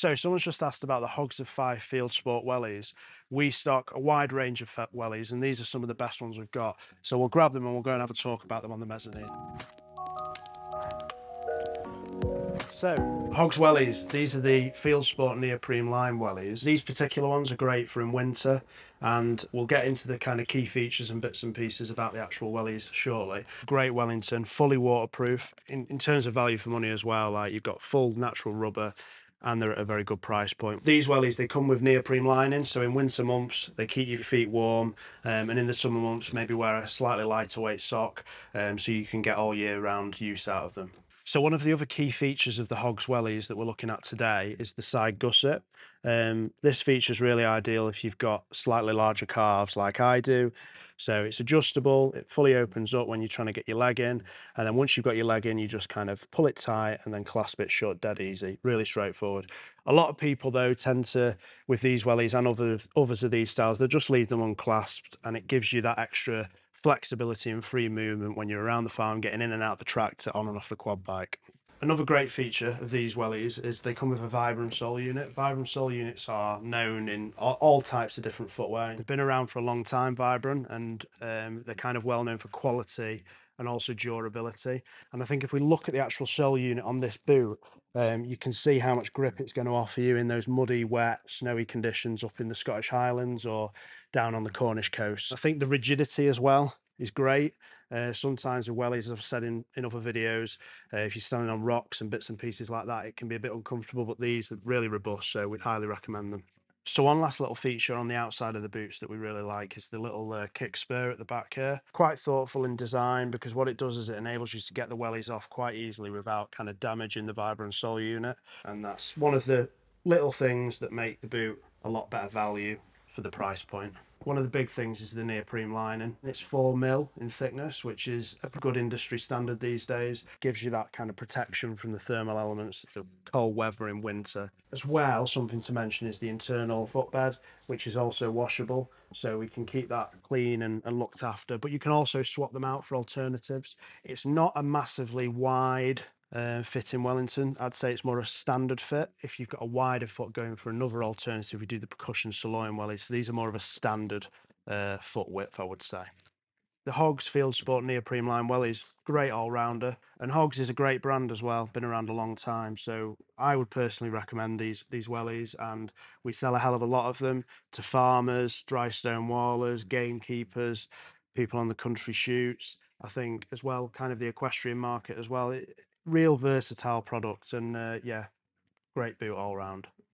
So someone's just asked about the Hoggs of Fife field sport wellies. We stock a wide range of wellies, and these are some of the best ones we've got. So we'll grab them and we'll go and have a talk about them on the mezzanine. So, Hoggs wellies, these are the field sport neoprene line wellies. These particular ones are great for in winter, and we'll get into the kind of key features and bits and pieces about the actual wellies shortly. Great Wellington, fully waterproof. In terms of value for money as well, like you've got full natural rubber, and they're at a very good price point. These wellies, they come with neoprene lining, so in winter months they keep your feet warm, and in the summer months maybe wear a slightly lighter weight sock, so you can get all year round use out of them. So one of the other key features of the Hoggs wellies that we're looking at today is the side gusset. This feature is really ideal if you've got slightly larger calves like I do. So it's adjustable, it fully opens up when you're trying to get your leg in, and then once you've got your leg in, you just kind of pull it tight and then clasp it shut, dead easy, really straightforward. A lot of people though tend to, with these wellies and others of these styles, they just leave them unclasped, and it gives you that extra flexibility and free movement when you're around the farm, getting in and out the tractor, on and off the quad bike. Another great feature of these wellies is they come with a Vibram sole unit. Vibram sole units are known in all types of different footwear. They've been around for a long time, Vibram, and they're kind of well known for quality and also durability. And I think if we look at the actual sole unit on this boot, you can see how much grip it's going to offer you in those muddy, wet, snowy conditions up in the Scottish Highlands or down on the Cornish coast. I think the rigidity as well is great. Sometimes with wellies, as I've said in other videos, if you're standing on rocks and bits and pieces like that, it can be a bit uncomfortable, but these are really robust, so we'd highly recommend them. So one last little feature on the outside of the boots that we really like is the little kick spur at the back here. Quite thoughtful in design, because what it does is it enables you to get the wellies off quite easily without kind of damaging the Vibram sole unit. And that's one of the little things that make the boot a lot better value for the price point. One of the big things is the neoprene lining. It's 4mm in thickness, which is a good industry standard these days. Gives you that kind of protection from the thermal elements, the cold weather in winter. As well, something to mention is the internal footbed, which is also washable, so we can keep that clean and looked after. But you can also swap them out for alternatives. It's not a massively wide fit in Wellington. I'd say it's more a standard fit. If you've got a wider foot going for another alternative, we do the percussion saloon wellies. So these are more of a standard foot width, I would say. The Hoggs field sport neoprene line wellies, great all-rounder, and Hoggs is a great brand as well, been around a long time, so I would personally recommend these wellies, and we sell a hell of a lot of them to farmers, dry stone wallers, gamekeepers, people on the country shoots. I think as well, kind of the equestrian market as well. Real versatile product, and yeah, great boot all round.